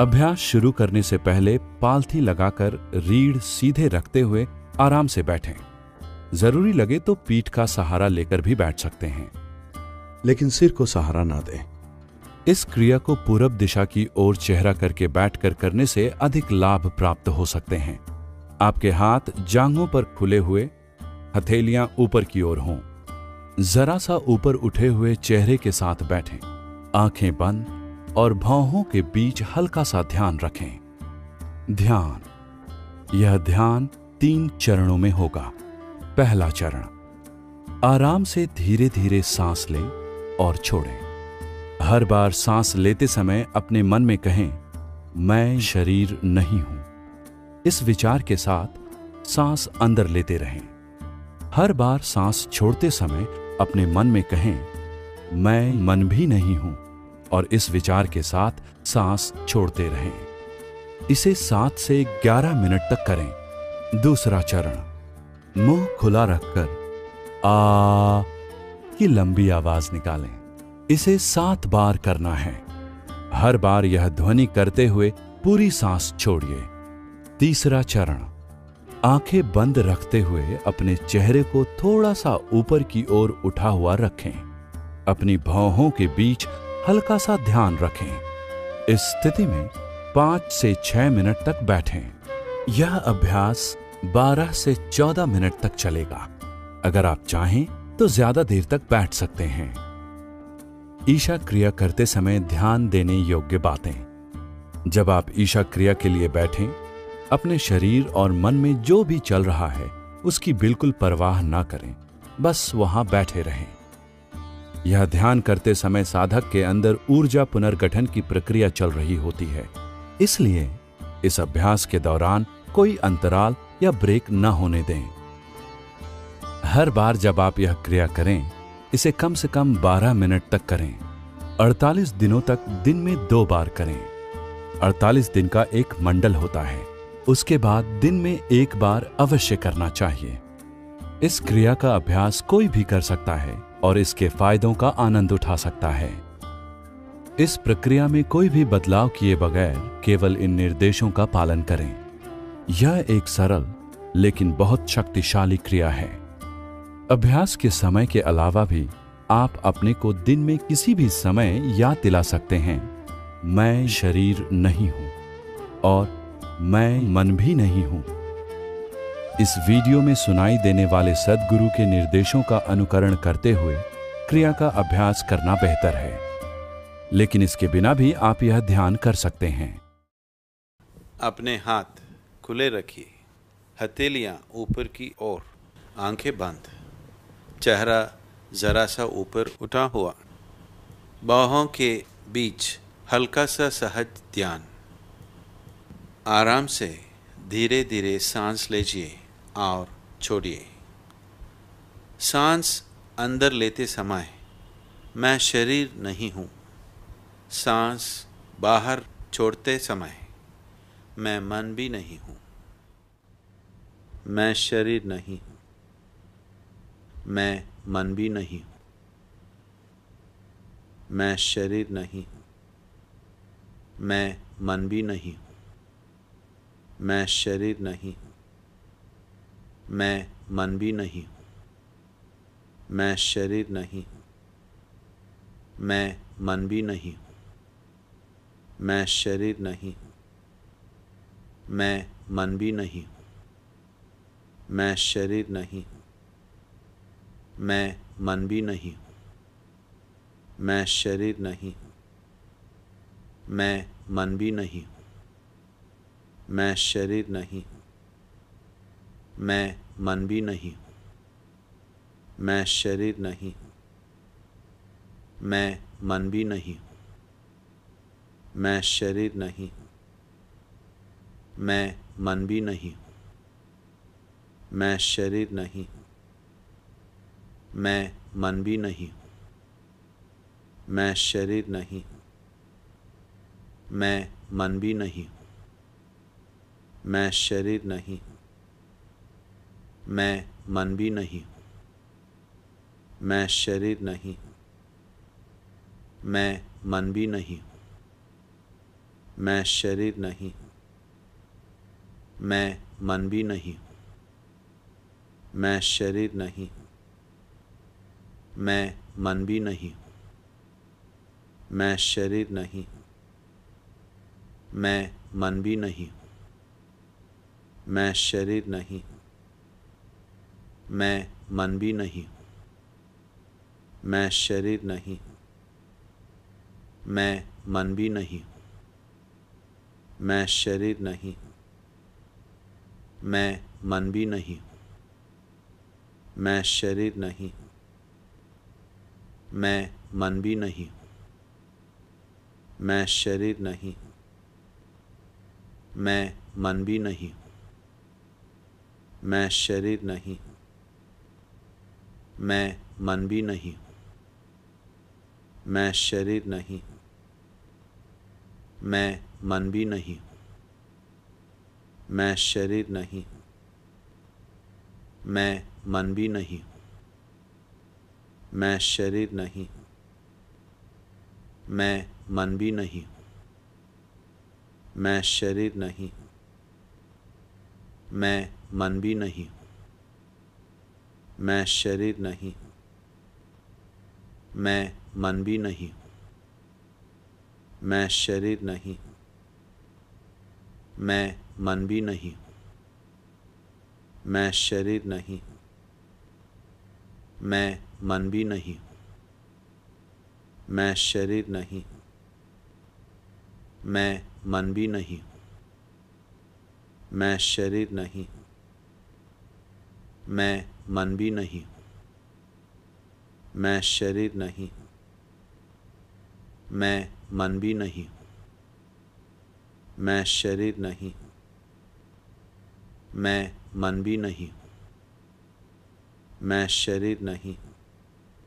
अभ्यास शुरू करने से पहले पालथी लगाकर रीढ़ सीधे रखते हुए आराम से बैठें। जरूरी लगे तो पीठ का सहारा लेकर भी बैठ सकते हैं, लेकिन सिर को सहारा ना दें। इस क्रिया को पूरब दिशा की ओर चेहरा करके बैठकर करने से अधिक लाभ प्राप्त हो सकते हैं। आपके हाथ जांघों पर खुले हुए, हथेलियां ऊपर की ओर हों, जरा सा ऊपर उठे हुए चेहरे के साथ बैठें, आंखें बंद और भौहों के बीच हल्का सा ध्यान रखें। ध्यान, यह ध्यान 3 चरणों में होगा। पहला चरण, आराम से धीरे धीरे सांस लें और छोड़ें। हर बार सांस लेते समय अपने मन में कहें, मैं शरीर नहीं हूं। इस विचार के साथ सांस अंदर लेते रहें। हर बार सांस छोड़ते समय अपने मन में कहें, मैं मन भी नहीं हूं, और इस विचार के साथ सांस छोड़ते रहें। इसे 7 से 11 मिनट तक करें। दूसरा चरण, मुंह खुला रखकर आ की लंबी आवाज निकालें। इसे 7 बार करना है। हर बार यह ध्वनि करते हुए पूरी सांस छोड़िए। तीसरा चरण, आंखें बंद रखते हुए अपने चेहरे को थोड़ा सा ऊपर की ओर उठा हुआ रखें। अपनी भौहों के बीच हल्का सा ध्यान रखें। इस स्थिति में 5 से 6 मिनट तक बैठें। यह अभ्यास 12 से 14 मिनट तक चलेगा। अगर आप चाहें तो ज्यादा देर तक बैठ सकते हैं। ईशा क्रिया करते समय ध्यान देने योग्य बातें। जब आप ईशा क्रिया के लिए बैठें, अपने शरीर और मन में जो भी चल रहा है उसकी बिल्कुल परवाह ना करें, बस वहां बैठे रहें। यह ध्यान करते समय साधक के अंदर ऊर्जा पुनर्गठन की प्रक्रिया चल रही होती है, इसलिए इस अभ्यास के दौरान कोई अंतराल या ब्रेक न होने दें। हर बार जब आप यह क्रिया करें, इसे कम से कम 12 मिनट तक करें। 48 दिनों तक दिन में 2 बार करें। 48 दिन का एक मंडल होता है, उसके बाद दिन में 1 बार अवश्य करना चाहिए। इस क्रिया का अभ्यास कोई भी कर सकता है और इसके फायदों का आनंद उठा सकता है। इस प्रक्रिया में कोई भी बदलाव किए बगैर केवल इन निर्देशों का पालन करें। यह एक सरल लेकिन बहुत शक्तिशाली क्रिया है। अभ्यास के समय के अलावा भी आप अपने को दिन में किसी भी समय याद दिला सकते हैं, मैं शरीर नहीं हूं और मैं मन भी नहीं हूं। इस वीडियो में सुनाई देने वाले सद्गुरु के निर्देशों का अनुकरण करते हुए क्रिया का अभ्यास करना बेहतर है, लेकिन इसके बिना भी आप यह ध्यान कर सकते हैं। अपने हाथ खुले रखिए, हथेलियां ऊपर की ओर, आंखें बंद, चेहरा जरा सा ऊपर उठा हुआ, बाहों के बीच हल्का सा सहज ध्यान। आराम से धीरे धीरे सांस लीजिए और छोड़िए। सांस अंदर लेते समय मैं शरीर नहीं हूँ, सांस बाहर छोड़ते समय मैं मन भी नहीं हूँ, मैं शरीर नहीं हूँ, मैं मन भी नहीं हूँ, मैं शरीर नहीं हूँ, मैं मन भी नहीं हूँ, मैं शरीर नहीं हूँ, मैं मन भी नहीं हूँ, मैं शरीर नहीं हूँ, मैं मन भी नहीं हूँ, मैं शरीर नहीं हूँ, मैं मन भी नहीं हूँ, मैं शरीर नहीं हूँ, मैं मन भी नहीं हूँ, मैं शरीर नहीं हूँ, मैं मन भी नहीं हूँ, मैं शरीर नहीं हूँ, मैं मन भी नहीं हूँ, मैं शरीर नहीं हूँ, मैं मन भी नहीं हूँ, मैं शरीर नहीं हूँ, मैं मन भी नहीं हूँ, मैं शरीर नहीं हूँ, मैं मन भी नहीं हूँ, मैं शरीर नहीं हूँ, मैं मन भी नहीं हूँ, मैं शरीर नहीं हूँ, मैं मन भी नहीं हूँ, मैं शरीर नहीं हूँ, मैं मन भी नहीं हूँ, मैं शरीर नहीं हूँ, मैं मन भी नहीं हूँ, मैं शरीर नहीं हूँ, मैं मन भी नहीं हूँ, मैं शरीर नहीं हूँ, मैं मन भी नहीं हूँ, मैं शरीर नहीं हूँ, मैं मन भी नहीं हूँ, मैं शरीर नहीं हूँ, मैं मन भी नहीं हूँ, मैं शरीर नहीं हूँ, मैं मन भी नहीं हूँ, मैं शरीर नहीं हूँ, मैं मन भी नहीं हूँ, मैं शरीर नहीं हूँ, मैं मन भी नहीं हूँ, मैं शरीर नहीं हूँ, मैं मन भी नहीं हूँ, मैं शरीर नहीं हूँ, मैं मन भी नहीं हूँ, मैं शरीर नहीं हूँ, मैं मन भी नहीं हूँ, मैं शरीर नहीं हूँ, मैं मन भी नहीं हूँ, मैं शरीर नहीं हूँ, मैं मन भी नहीं हूँ, मैं शरीर नहीं हूँ, मैं मन भी नहीं हूँ, मैं शरीर नहीं हूँ, मैं मन भी नहीं हूँ, मैं शरीर नहीं हूँ, मैं मन भी नहीं हूँ, मैं शरीर नहीं हूँ, मैं मन भी नहीं हूँ, मैं शरीर नहीं हूँ, मैं मन भी नहीं हूँ, मैं शरीर नहीं हूँ, मैं मन भी नहीं हूँ, मैं शरीर नहीं हूँ,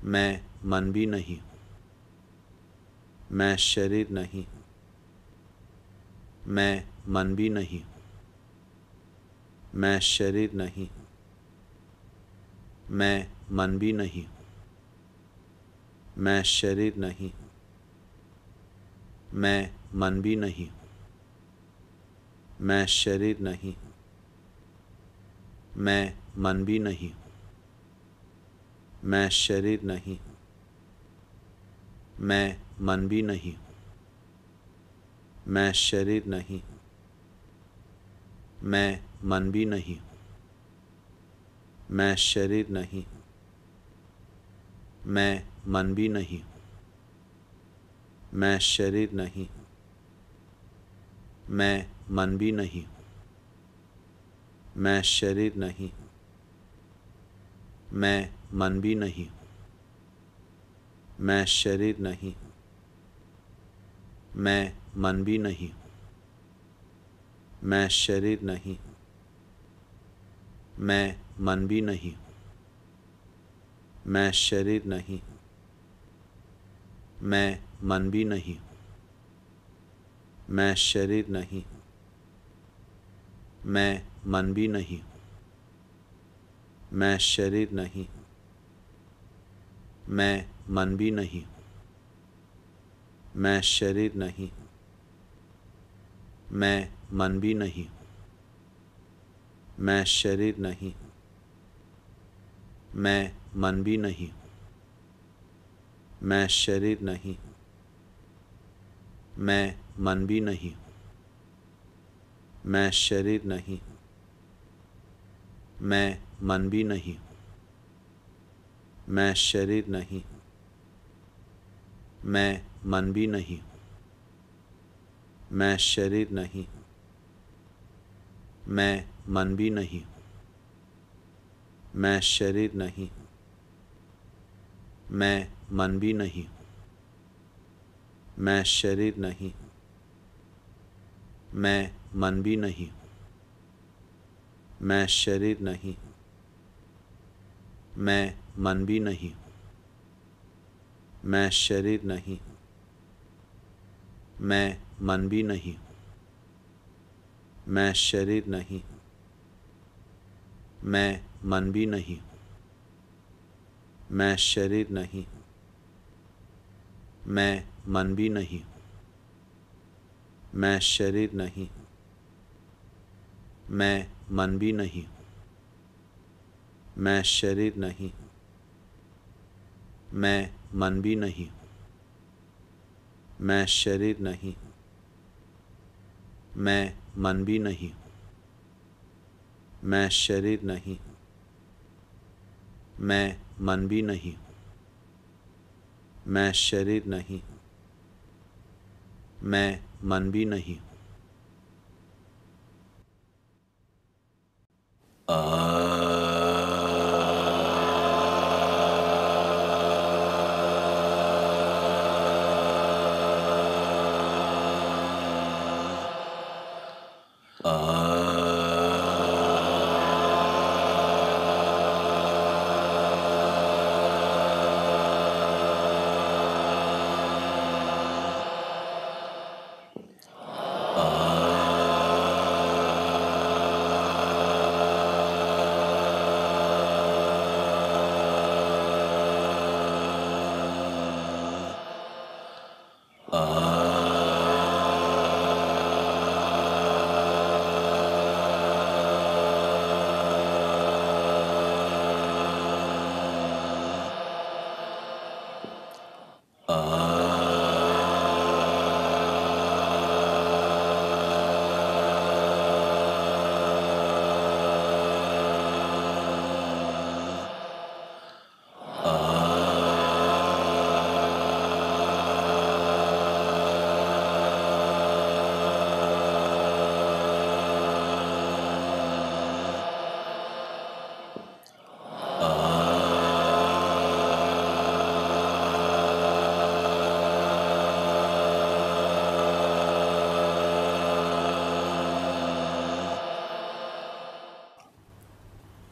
मैं मन भी नहीं हूँ, मैं शरीर नहीं हूँ, मैं मन भी नहीं हूँ, मैं शरीर नहीं हूँ, मैं मन भी नहीं हूँ, मैं शरीर नहीं हूँ, मैं मन भी नहीं हूँ, मैं शरीर नहीं हूँ, मैं मन भी नहीं हूँ, मैं शरीर नहीं हूँ, मैं मन भी नहीं हूँ, मैं शरीर नहीं हूँ, मैं मन भी नहीं हूँ, मैं शरीर नहीं हूँ, मैं मन भी नहीं हूँ, मैं शरीर नहीं हूँ, मैं मन भी नहीं हूँ, मैं शरीर नहीं हूँ, मैं मन भी नहीं हूँ, मैं शरीर नहीं हूँ, मैं मन भी नहीं हूँ, मैं शरीर नहीं हूँ, मैं मन भी नहीं हूँ, मैं शरीर नहीं हूँ, मैं मन भी नहीं हूँ, मैं शरीर नहीं हूँ, मैं मन भी नहीं हूँ, मैं शरीर नहीं हूँ, मैं मन भी नहीं हूँ, मैं शरीर नहीं हूँ, मैं मन भी नहीं हूँ, मैं शरीर नहीं हूँ, मैं मन भी नहीं हूँ, मैं शरीर नहीं हूँ, मैं मन भी नहीं हूँ, मैं शरीर नहीं हूँ, मैं मन भी नहीं हूँ, मैं शरीर नहीं हूँ, मैं मन भी नहीं हूँ, मैं शरीर नहीं हूँ, मैं मन भी नहीं हूँ, मैं शरीर नहीं हूँ, मैं मन भी नहीं हूँ, मैं शरीर नहीं हूँ, मैं मन भी नहीं हूँ, मैं शरीर नहीं हूँ, मैं मन भी नहीं हूँ, मैं शरीर नहीं हूँ, मैं मन भी नहीं हूँ, मैं शरीर नहीं हूँ, मैं मन भी नहीं हूँ, मैं शरीर नहीं हूँ, मैं मन भी नहीं हूँ, मैं शरीर नहीं हूँ, मैं मन भी नहीं हूँ, मैं शरीर नहीं हूँ, मैं मन भी नहीं हूँ, मैं शरीर नहीं हूँ, मैं मन भी नहीं हूँ, मैं शरीर नहीं हूँ, मैं मन भी नहीं हूँ, मैं शरीर नहीं हूँ, मैं मन भी नहीं हूँ, मैं शरीर नहीं हूँ, मैं मन भी नहीं हूँ।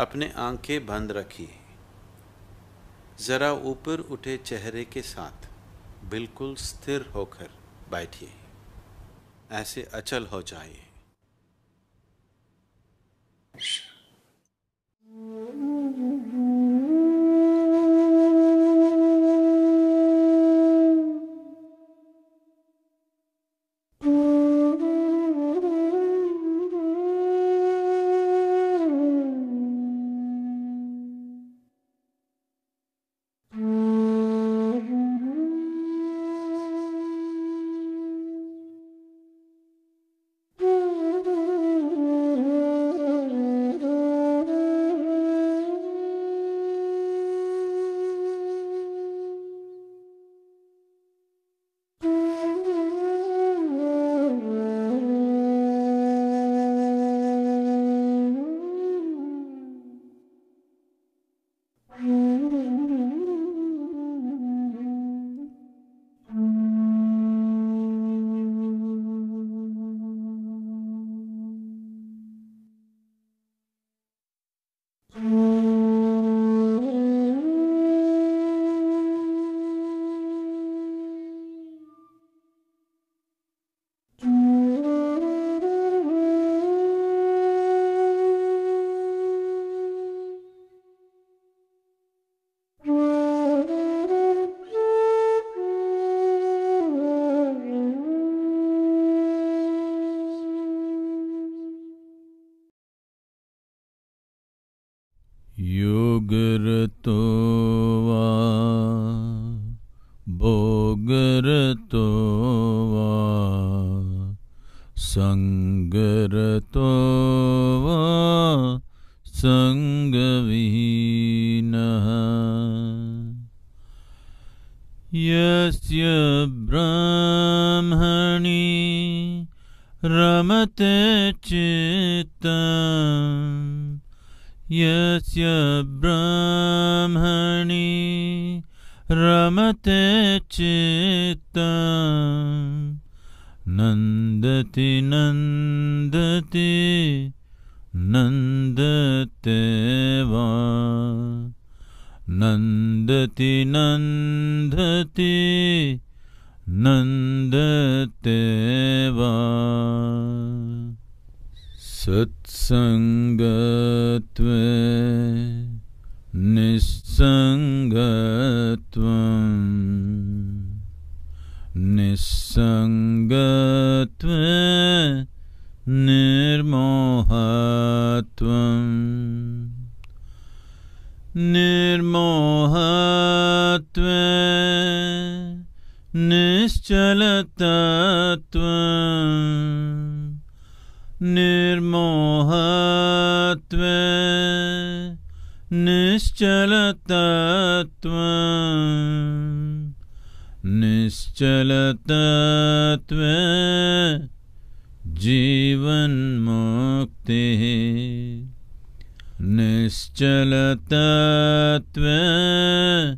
अपने आंखें बंद रखिए, ज़रा ऊपर उठे चेहरे के साथ बिल्कुल स्थिर होकर बैठिए, ऐसे अचल हो जाइए। निस्संगत्व निर्मोहत्वम् निर्मोहत्वम् निश्चलतत्वम् निर्मोहत्वम् निश्चलतत्वम् निश्चलतत्वम् जीवन मुक्तिः निश्चलतत्वम्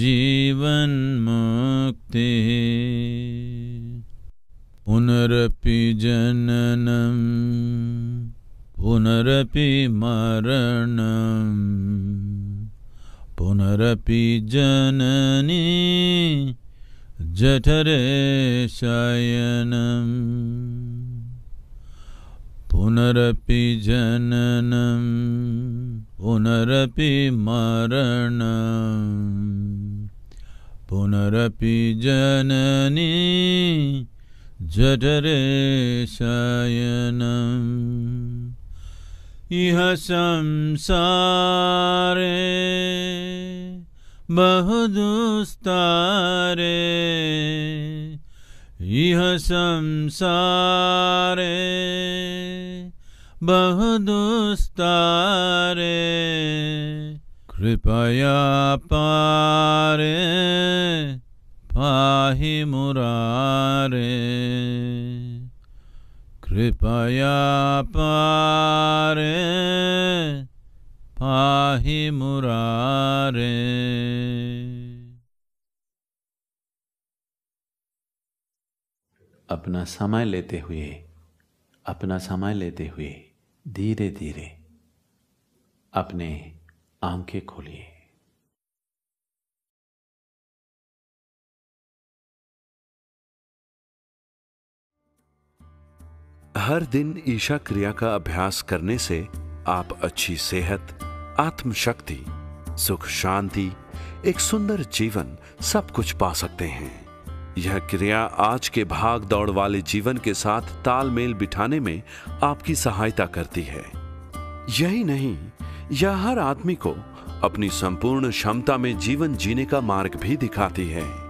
जीवन मुक्तिः पुनरपि जननम् पुनरपि मरणम् पुनरपि जननी जठरे शयनम् पुनरपि जननं पुनरपि मरणं पुनरपि जननी जठरे शयनं इह संसारे बहुदुस्तारे इह संसारे बहुदुस्तारे कृपया पारे पाहि मुरारे कृपया पारे पाहि मुरारे अपना समय लेते हुए धीरे धीरे अपने आंखें खोलिए। हर दिन ईशा क्रिया का अभ्यास करने से आप अच्छी सेहत, आत्मशक्ति, सुख शांति, एक सुंदर जीवन सब कुछ पा सकते हैं। यह क्रिया आज के भाग दौड़ वाले जीवन के साथ तालमेल बिठाने में आपकी सहायता करती है। यही नहीं, यह हर आदमी को अपनी संपूर्ण क्षमता में जीवन जीने का मार्ग भी दिखाती है।